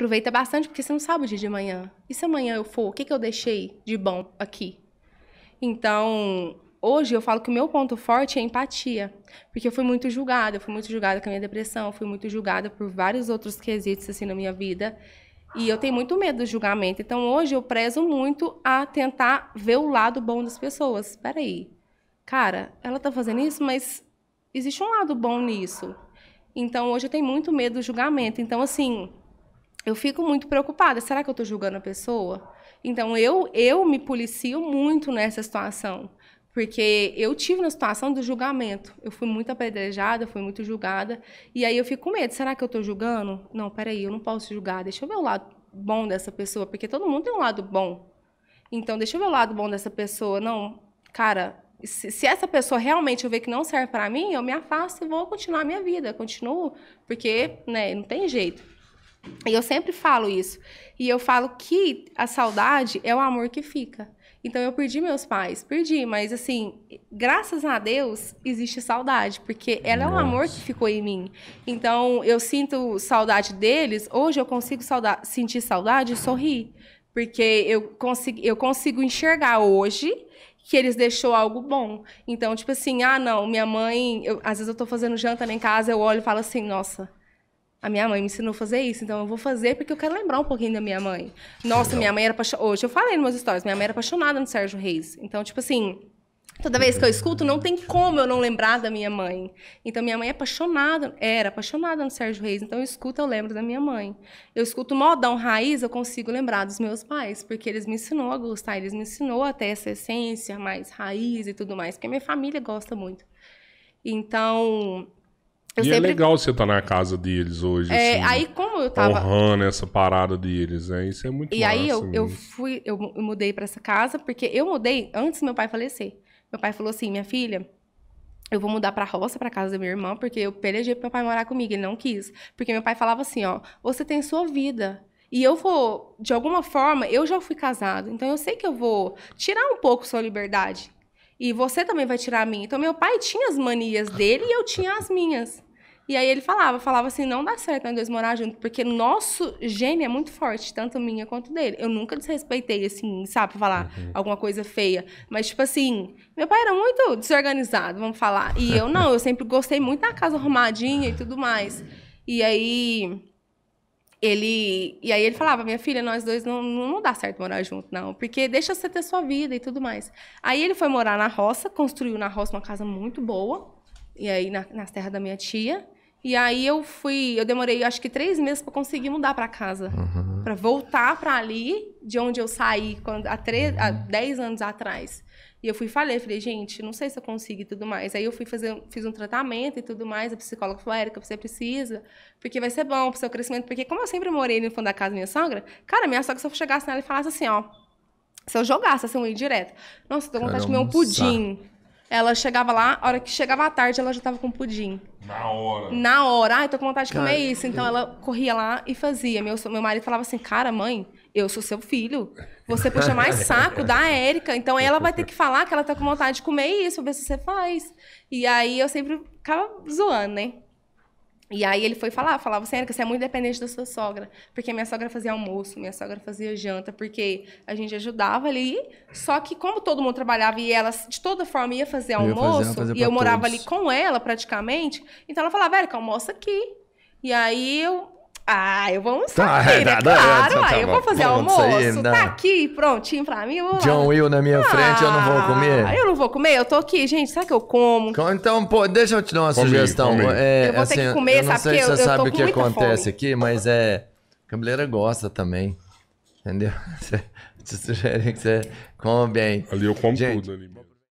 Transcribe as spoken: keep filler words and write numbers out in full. aproveita bastante, porque você não sabe o dia de amanhã. E se amanhã eu for, o que, que eu deixei de bom aqui? Então, hoje eu falo que o meu ponto forte é a empatia. Porque eu fui muito julgada, eu fui muito julgada com a minha depressão, eu fui muito julgada por vários outros quesitos assim na minha vida. E eu tenho muito medo do julgamento. Então, hoje eu prezo muito a tentar ver o lado bom das pessoas. Espera aí, cara, ela tá fazendo isso, mas existe um lado bom nisso. Então, hoje eu tenho muito medo do julgamento. Então, assim, eu fico muito preocupada. Será que eu tô julgando a pessoa? Então, eu, eu me policio muito nessa situação. Porque eu tive na situação do julgamento. Eu fui muito apedrejada, fui muito julgada. E aí eu fico com medo. Será que eu tô julgando? Não, peraí, eu não posso julgar. Deixa eu ver o lado bom dessa pessoa. Porque todo mundo tem um lado bom. Então, deixa eu ver o lado bom dessa pessoa. Não, cara... Se, se essa pessoa realmente eu ver que não serve para mim, eu me afasto e vou continuar a minha vida. Continuo, porque né, não tem jeito. E eu sempre falo isso. E eu falo que a saudade é o amor que fica. Então, eu perdi meus pais, perdi. Mas, assim, graças a Deus, existe saudade. Porque ela é um amor que ficou em mim. Então, eu sinto saudade deles. Hoje, eu consigo saudar, sentir saudade e sorrir. Porque eu consigo, eu consigo enxergar hoje... que eles deixou algo bom. Então, tipo assim, ah, não, minha mãe... Eu, às vezes eu tô fazendo janta lá em casa, eu olho e falo assim, nossa, a minha mãe me ensinou a fazer isso, então eu vou fazer porque eu quero lembrar um pouquinho da minha mãe. Nossa, minha mãe era apaixonada... Hoje eu falei nos meus stories, minha mãe era apaixonada no Sérgio Reis. Então, tipo assim, toda vez que eu escuto, não tem como eu não lembrar da minha mãe. Então, minha mãe é apaixonada, era apaixonada no Sérgio Reis. Então, eu escuto, eu lembro da minha mãe. Eu escuto modão raiz, eu consigo lembrar dos meus pais. Porque eles me ensinou a gostar, eles me ensinou até essa essência mais raiz e tudo mais. Porque a minha família gosta muito. Então... Eu e sempre... é legal você estar tá na casa deles hoje, é, assim, aí como eu tava... honrando essa parada deles, né? Isso é muito E massa, aí eu, eu, fui, eu mudei para essa casa, porque eu mudei antes do meu pai falecer. Meu pai falou assim, minha filha, eu vou mudar pra roça, pra casa da minha irmã, porque eu pelejei pro meu pai morar comigo, ele não quis. Porque meu pai falava assim, ó, você tem sua vida. E eu vou, de alguma forma, eu já fui casado, então eu sei que eu vou tirar um pouco sua liberdade. E você também vai tirar a minha. Então, meu pai tinha as manias dele e eu tinha as minhas. E aí ele falava, falava assim, não dá certo nós dois morar junto, porque nosso gênio é muito forte, tanto minha quanto dele. Eu nunca desrespeitei, assim, sabe, pra falar uhum. alguma coisa feia. Mas, tipo assim, meu pai era muito desorganizado, vamos falar. E eu não, eu sempre gostei muito da casa arrumadinha e tudo mais. E aí... Ele, e aí ele falava, minha filha, nós dois não, não dá certo morar junto, não. Porque deixa você ter sua vida e tudo mais. Aí ele foi morar na roça, construiu na roça uma casa muito boa. E aí, na, nas terras da minha tia. E aí eu fui, eu demorei acho que três meses para conseguir mudar para casa. Uhum. Para voltar para ali, de onde eu saí quando, há, três, há dez anos atrás. E eu fui e falei, falei, gente, não sei se eu consigo e tudo mais. Aí eu fui fazer, fiz um tratamento e tudo mais. A psicóloga falou, Érica, você precisa, porque vai ser bom pro seu crescimento. Porque como eu sempre morei no fundo da casa da minha sogra, cara, minha sogra, se eu chegasse nela e falasse assim, ó, se eu jogasse assim, um ir direto, nossa, eu tô com vontade de comer um pudim. Ela chegava lá, a hora que chegava à tarde, ela já tava com pudim. Na hora. Na hora. Ah, eu tô com vontade de comer isso. Então, ela corria lá e fazia. Meu, meu marido falava assim, cara, mãe, eu sou seu filho. Você puxa mais saco da Érica. Então, ela vai ter que falar que ela tá com vontade de comer isso, pra ver se você faz. E aí, eu sempre ficava zoando, né? E aí, ele foi falar, falava assim, Érica, você é muito dependente da sua sogra. Porque minha sogra fazia almoço, minha sogra fazia janta, porque a gente ajudava ali. Só que, como todo mundo trabalhava e ela, de toda forma, ia fazer almoço, ia fazer, fazer e eu morava todos ali com ela, praticamente, então ela falava, Érica, almoça aqui. E aí, eu... Ah, eu vou almoçar tá, aqui, né? Tá, claro, tá, tá, eu vou fazer pronto, almoço, aí, tá aqui, prontinho pra mim. Vou... John Will na minha ah, frente, eu não vou comer. Eu não vou comer, eu tô aqui, gente, será que eu como? Então, pô, deixa eu te dar uma comi, sugestão. Comi. É, eu vou assim, ter que comer, eu não sabe? Sei se você eu, sabe eu o que acontece fome aqui, mas é... A cabeleira gosta também, entendeu? Te sugere que você come bem. Ali eu como gente, tudo, ali.